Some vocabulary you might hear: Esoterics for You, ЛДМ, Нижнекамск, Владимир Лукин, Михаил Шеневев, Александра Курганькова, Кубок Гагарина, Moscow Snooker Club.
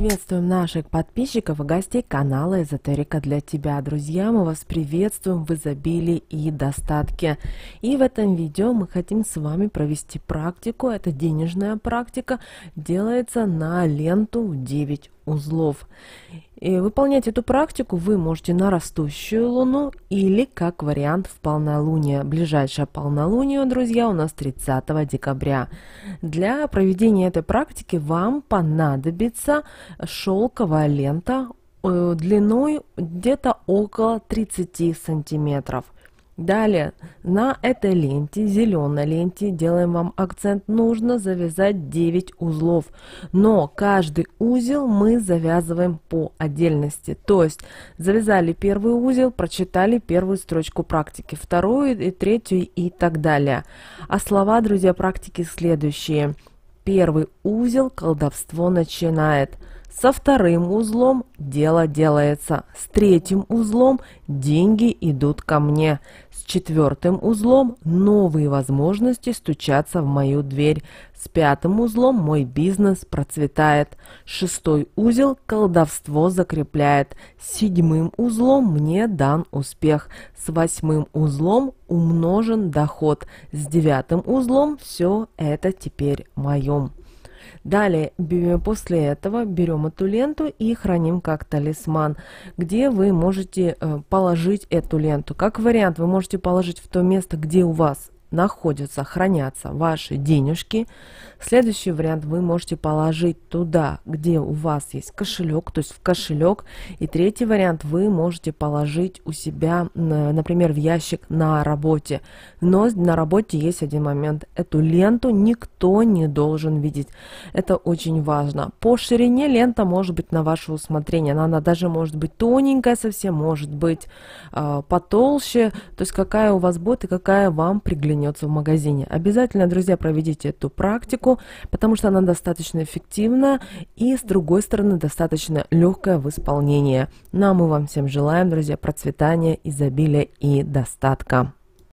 приветствуем наших подписчиков и гостей канала Эзотерика для тебя. Друзья, мы вас приветствуем в изобилии и достатке. И в этом видео мы хотим с вами провести практику. Это денежная практика, делается на ленту 9 узлов. И выполнять эту практику вы можете на растущую луну или, как вариант, в полнолуние. Ближайшее полнолуние, друзья, у нас 30 декабря. Для проведения этой практики вам понадобится шелковая лента длиной где-то около 30 сантиметров. Далее на этой ленте, зеленой ленте, делаем вам акцент, нужно завязать 9 узлов, но каждый узел мы завязываем по отдельности. То есть завязали первый узел, прочитали первую строчку практики, вторую и третью и так далее. А слова, друзья, практики следующие. Первый узел колдовство начинает. Со вторым узлом дело делается. С третьим узлом деньги идут ко мне. С четвертым узлом новые возможности стучатся в мою дверь. С пятым узлом мой бизнес процветает. Шестой узел колдовство закрепляет. С седьмым узлом мне дан успех. С восьмым узлом умножен доход. С девятым узлом все это теперь моё. Далее, после этого берем эту ленту и храним как талисман, где вы можете положить эту ленту. Как вариант, вы можете положить в то место, где у вас находятся, хранятся ваши денежки. Следующий вариант, вы можете положить туда, где у вас есть кошелек, то есть в кошелек. И третий вариант, вы можете положить у себя, например, в ящик на работе. Но на работе есть один момент. Эту ленту никто не должен видеть. Это очень важно. По ширине лента может быть на ваше усмотрение. Она даже может быть тоненькая совсем, может быть потолще. То есть какая у вас будет и какая вам приглянется в магазине. Обязательно, друзья, проведите эту практику, потому что она достаточно эффективна и, с другой стороны, достаточно легкая в исполнении. Ну а мы вам всем желаем, друзья, процветания, изобилия и достатка.